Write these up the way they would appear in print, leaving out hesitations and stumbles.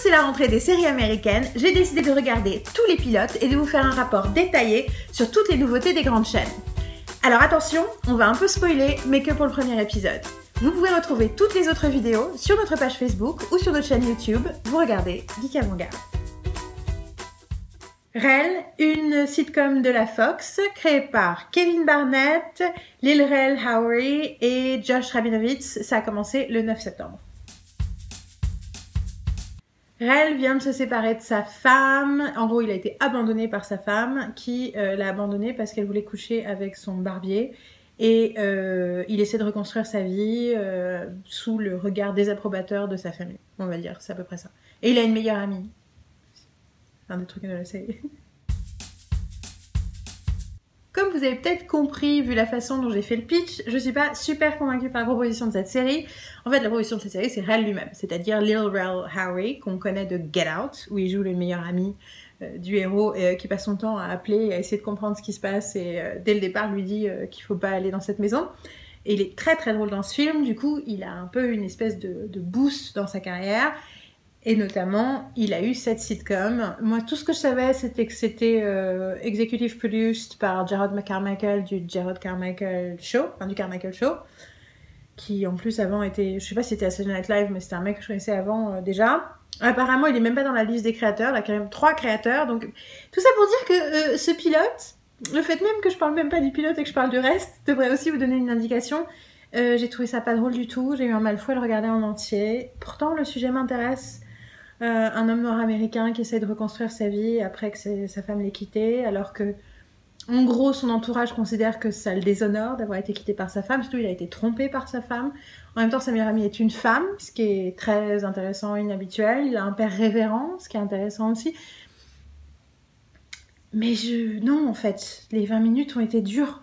comme c'est la rentrée des séries américaines, j'ai décidé de regarder tous les pilotes et de vous faire un rapport détaillé sur toutes les nouveautés des grandes chaînes. Alors attention, on va un peu spoiler, mais que pour le premier épisode. Vous pouvez retrouver toutes les autres vidéos sur notre page Facebook ou sur notre chaîne YouTube. Vous regardez Geek Avant-Garde. Rel, une sitcom de la Fox créée par Kevin Barnett, Lil Rel Howery et Josh Rabinowitz. Ça a commencé le 9 septembre. Rel vient de se séparer de sa femme. En gros, il a été abandonné par sa femme qui l'a abandonné parce qu'elle voulait coucher avec son barbier. Et il essaie de reconstruire sa vie sous le regard désapprobateur de sa famille. On va dire, c'est à peu près ça. Et il a une meilleure amie. Un des trucs de la série. Comme vous avez peut-être compris, vu la façon dont j'ai fait le pitch, je suis pas super convaincue par la proposition de cette série. En fait, la proposition de cette série, c'est Rel lui-même. C'est-à-dire Lil Rel Howery, qu'on connaît de Get Out, où il joue le meilleur ami du héros qui passe son temps à appeler et à essayer de comprendre ce qui se passe et dès le départ lui dit qu'il faut pas aller dans cette maison. Et il est très très drôle dans ce film, du coup il a un peu une espèce de boost dans sa carrière et notamment il a eu cette sitcom. Moi tout ce que je savais c'était que c'était executive produced par Jerrod Carmichael du Jerrod Carmichael Show, qui en plus avant était, je sais pas si c'était à Saturday Night Live mais c'était un mec que je connaissais avant déjà. Apparemment, il est même pas dans la liste des créateurs, là, quand même 3 créateurs, donc tout ça pour dire que ce pilote, le fait même que je parle même pas du pilote et que je parle du reste, devrait aussi vous donner une indication. J'ai trouvé ça pas drôle du tout, j'ai eu un mal fou à le regarder en entier. Pourtant, le sujet m'intéresse. Un homme noir américain qui essaie de reconstruire sa vie après que sa femme l'ait quitté, alors que, en gros, son entourage considère que ça le déshonore d'avoir été quitté par sa femme, surtout il a été trompé par sa femme. En même temps, sa meilleure amie est une femme, ce qui est très intéressant et inhabituel. Il a un père révérend, ce qui est intéressant aussi. Mais non, en fait, les 20 minutes ont été dures.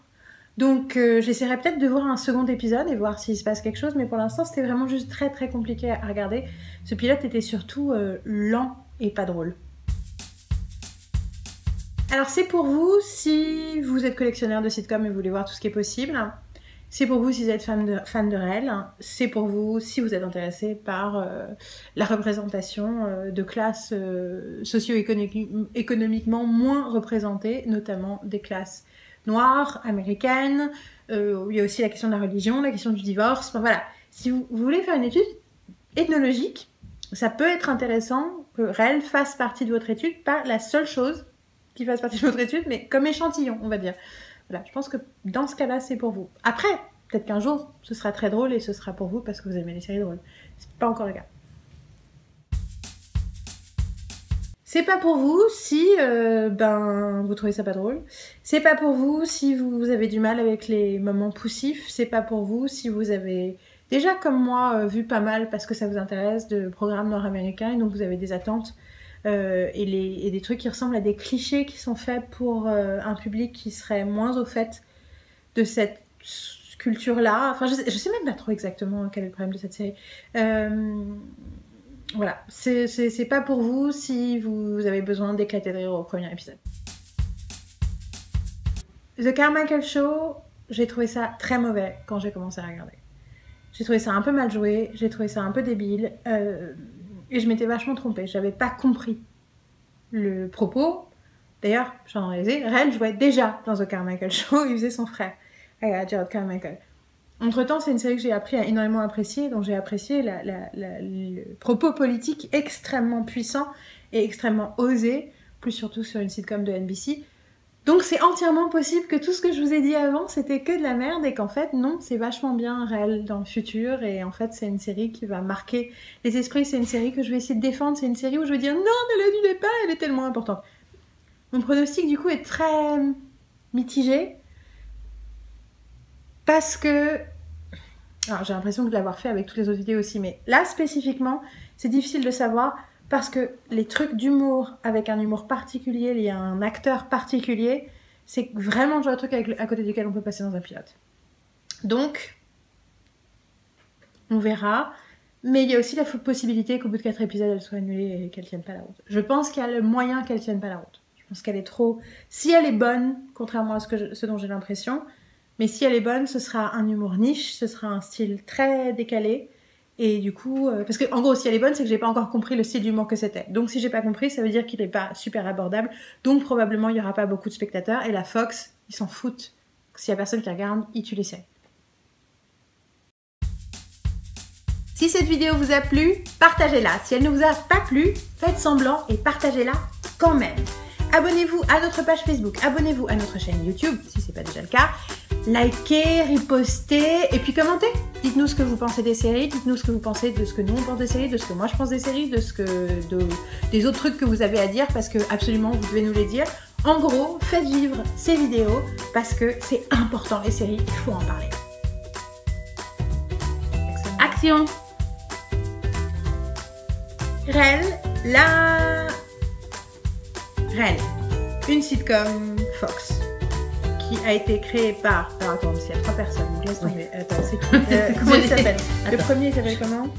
Donc, j'essaierai peut-être de voir un second épisode et voir s'il se passe quelque chose. Mais pour l'instant, c'était vraiment juste très très compliqué à regarder. Ce pilote était surtout lent et pas drôle. Alors c'est pour vous si vous êtes collectionneur de sitcoms et vous voulez voir tout ce qui est possible. C'est pour vous si vous êtes fan de Rel. C'est pour vous si vous êtes intéressé par la représentation de classes socio-économiquement moins représentées, notamment des classes noires, américaines. Il y a aussi la question de la religion, la question du divorce. Enfin, voilà. Si vous voulez faire une étude ethnologique, ça peut être intéressant que Rel fasse partie de votre étude, pas la seule chose qui fasse partie de votre étude, mais comme échantillon, on va dire. Voilà, je pense que dans ce cas-là, c'est pour vous. Après, peut-être qu'un jour, ce sera très drôle et ce sera pour vous parce que vous aimez les séries drôles. C'est pas encore le cas. C'est pas pour vous si vous trouvez ça pas drôle. C'est pas pour vous si vous avez du mal avec les moments poussifs. C'est pas pour vous si vous avez déjà, comme moi, vu pas mal parce que ça vous intéresse de programmes nord-américains et donc vous avez des attentes. Et des trucs qui ressemblent à des clichés qui sont faits pour un public qui serait moins au fait de cette culture-là. Enfin, je sais même pas trop exactement quel est le problème de cette série. Voilà, c'est pas pour vous si vous avez besoin d'éclater de rire au premier épisode. The Carmichael Show, j'ai trouvé ça très mauvais quand j'ai commencé à regarder. J'ai trouvé ça un peu mal joué, j'ai trouvé ça un peu débile. Et je m'étais vachement trompée, j'avais pas compris le propos. D'ailleurs, j'en réalisais, Rel jouait déjà dans The Carmichael Show, il faisait son frère, Jerrod Carmichael. Entre temps, c'est une série que j'ai appris à énormément apprécier, dont j'ai apprécié le propos politique extrêmement puissant et extrêmement osé, plus surtout sur une sitcom de NBC. Donc c'est entièrement possible que tout ce que je vous ai dit avant, c'était que de la merde et qu'en fait, non, c'est vachement bien Rel dans le futur et en fait, c'est une série qui va marquer les esprits, c'est une série que je vais essayer de défendre, c'est une série où je vais dire « Non, ne l'annulez pas, elle est tellement importante !» Mon pronostic, du coup, est très mitigé parce que... Alors, j'ai l'impression de l'avoir fait avec toutes les autres vidéos aussi, mais là, spécifiquement, c'est difficile de savoir... Parce que les trucs d'humour, avec un humour particulier, lié à un acteur particulier, c'est vraiment le genre de truc à côté duquel on peut passer dans un pilote. Donc, on verra. Mais il y a aussi la possibilité qu'au bout de 4 épisodes, elle soit annulée et qu'elle tienne pas la route. Je pense qu'il y a le moyen qu'elle tienne pas la route. Je pense qu'elle est trop... Si elle est bonne, contrairement à ce dont j'ai l'impression, mais si elle est bonne, ce sera un humour niche, ce sera un style très décalé. Et du coup, parce que en gros, si elle est bonne, c'est que j'ai pas encore compris le style d'humour que c'était. Donc si j'ai pas compris, ça veut dire qu'il est pas super abordable. Donc probablement il y aura pas beaucoup de spectateurs. Et la Fox, ils s'en foutent. S'il y a personne qui regarde, ils tuent les séries. Si cette vidéo vous a plu, partagez-la. Si elle ne vous a pas plu, faites semblant et partagez-la quand même. Abonnez-vous à notre page Facebook, abonnez-vous à notre chaîne YouTube, si ce n'est pas déjà le cas. Likez, ripostez et puis commentez. Dites-nous ce que vous pensez des séries, dites-nous ce que vous pensez de ce que nous on pense des séries, de ce que moi je pense des séries, des autres trucs que vous avez à dire parce que absolument vous devez nous les dire. En gros, faites vivre ces vidéos parce que c'est important les séries, il faut en parler. Action! Rel, une sitcom Fox qui a été créée par. Alors attends, s'il y a trois personnes, laisse tomber. Attends, c'est qui? Comment il s'appelle? Le premier s'appelle comment?